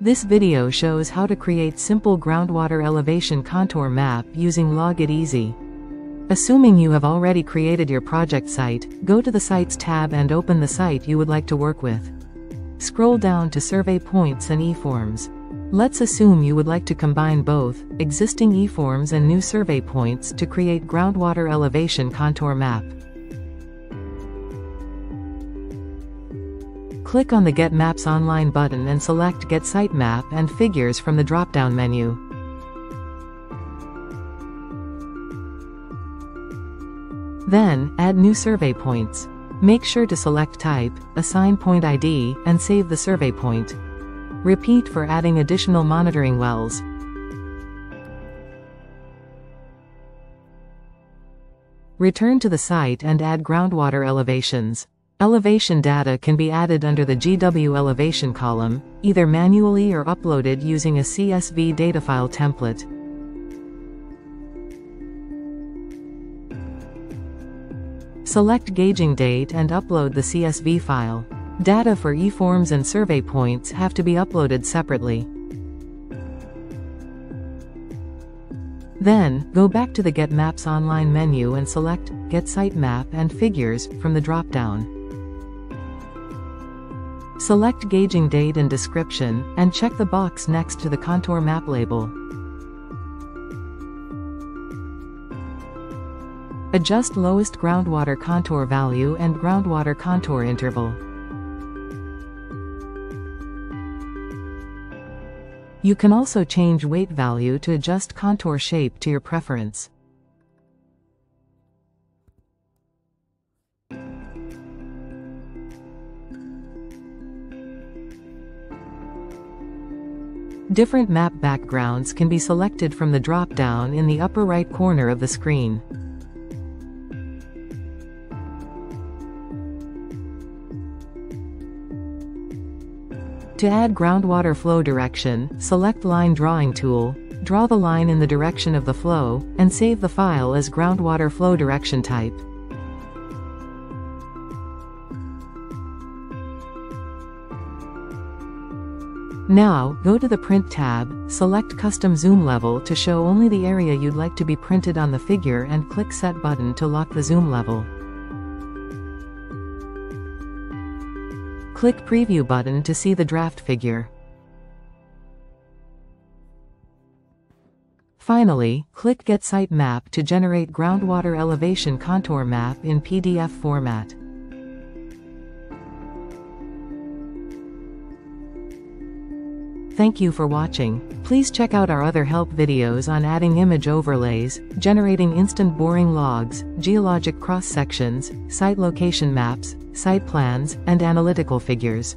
This video shows how to create simple groundwater elevation contour map using LOGitEASY. Assuming you have already created your project site, go to the Sites tab and open the site you would like to work with. Scroll down to Survey Points and eForms. Let's assume you would like to combine both, existing eForms and new survey points to create groundwater elevation contour map. Click on the Get Maps Online button and select Get Site Map and Figures from the drop-down menu. Then, add new survey points. Make sure to select Type, Assign Point ID, and save the survey point. Repeat for adding additional monitoring wells. Return to the site and add groundwater elevations. Elevation data can be added under the GW elevation column, either manually or uploaded using a CSV datafile template. Select gauging date and upload the CSV file. Data for eForms and survey points have to be uploaded separately. Then, go back to the Get Maps Online menu and select Get Site Map and Figures from the drop-down. Select gauging date and description, and check the box next to the contour map label. Adjust lowest groundwater contour value and groundwater contour interval. You can also change weight value to adjust contour shape to your preference. Different map backgrounds can be selected from the drop-down in the upper right corner of the screen. To add groundwater flow direction, select Line Drawing Tool, draw the line in the direction of the flow, and save the file as groundwater flow direction type. Now, go to the Print tab, select Custom Zoom Level to show only the area you'd like to be printed on the figure and click Set button to lock the zoom level. Click Preview button to see the draft figure. Finally, click Get Site Map to generate groundwater elevation contour map in PDF format. Thank you for watching. Please check out our other help videos on adding image overlays, generating instant boring logs, geologic cross-sections, site location maps, site plans, and analytical figures.